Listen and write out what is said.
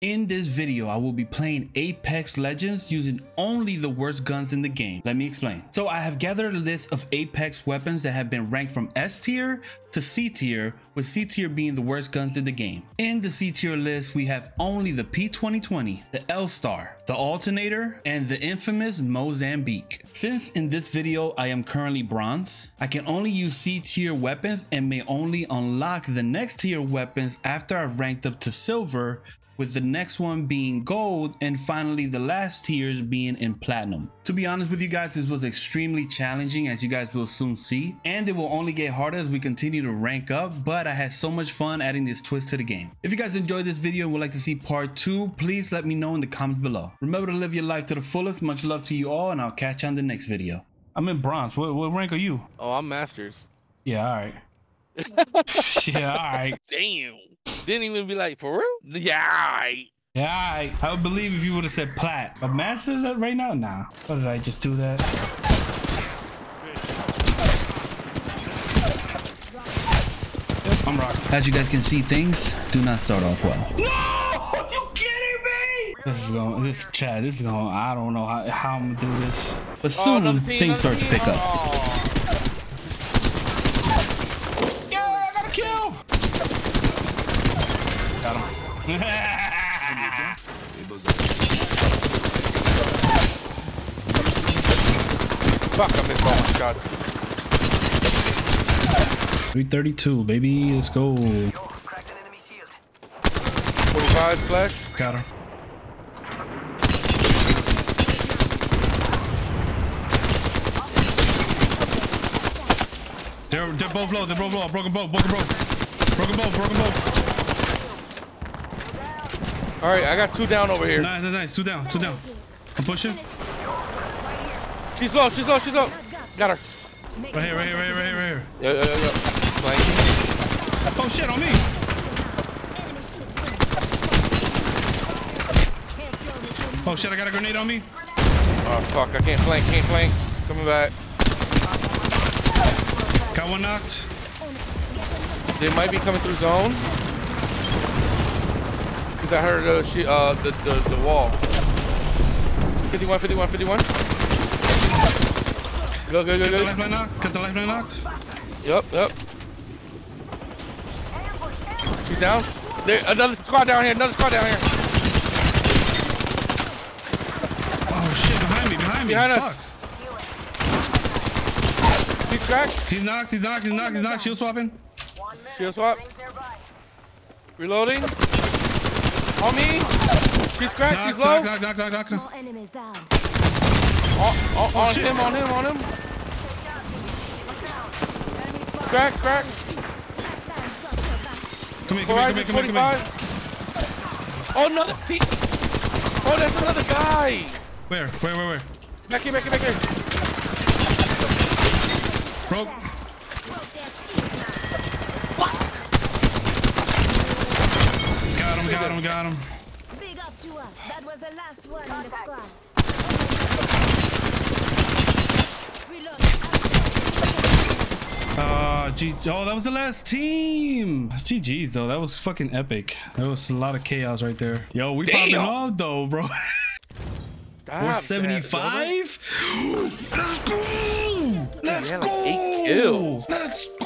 In this video, I will be playing Apex Legends using only the worst guns in the game. Let me explain. So I have gathered a list of Apex weapons that have been ranked from S tier to C tier, with C tier being the worst guns in the game. In the C tier list, we have only the P2020, the L-Star, the Alternator, and the infamous Mozambique. Since in this video, I am currently bronze, I can only use C tier weapons and may only unlock the next tier weapons after I've ranked up to silver, with the next one being gold, and finally the last tiers being in platinum. To be honest with you guys, this was extremely challenging, as you guys will soon see, and it will only get harder as we continue to rank up, but I had so much fun adding this twist to the game. If you guys enjoyed this video and would like to see part 2, please let me know in the comments below. Remember to live your life to the fullest. Much love to you all, and I'll catch you on the next video. I'm in bronze. What rank are you? Oh, I'm masters. Yeah, all right. Yeah, all right. Damn. Didn't even be like, for real? Yeah, all right. Yeah, all right. I would believe if you would have said plat. But masters right now? Nah. What did I just do that? I'm rocked. As you guys can see, things do not start off well. No! Are you kidding me? This is going, I don't know how I'm gonna do this. But soon things start to pick up. Oh. Fuck, I missed my shot. 332, baby, let's go. 45 flash. Got him. They're both low. Broken both. All right, I got two down over here. Nice, two down. I'm pushing. She's low. Got her. Right here. Yo. Oh shit, on me. Oh shit, I got a grenade on me. Oh fuck, I can't flank. Coming back. Got one knocked. They might be coming through zone. I heard the wall. 51. Go. Cut the left knocked. Yep. She's down. There, another squad down here. Oh shit, behind me. Behind us. Fuck. He's cracked. He's knocked. Shield swap. Reloading. On me! She's cracked, she's low! Knock. Oh, on him! Crack! Come here. Oh, another team! Oh, that's another guy! Where? Back here! Broke! Got him. Big up to us. That was the last one in the squad. Oh, that was the last team. GG's though. That was fucking epic. That was a lot of chaos right there. Yo, we popping off though, bro. Stop, we're 75. Let's go. Let's go.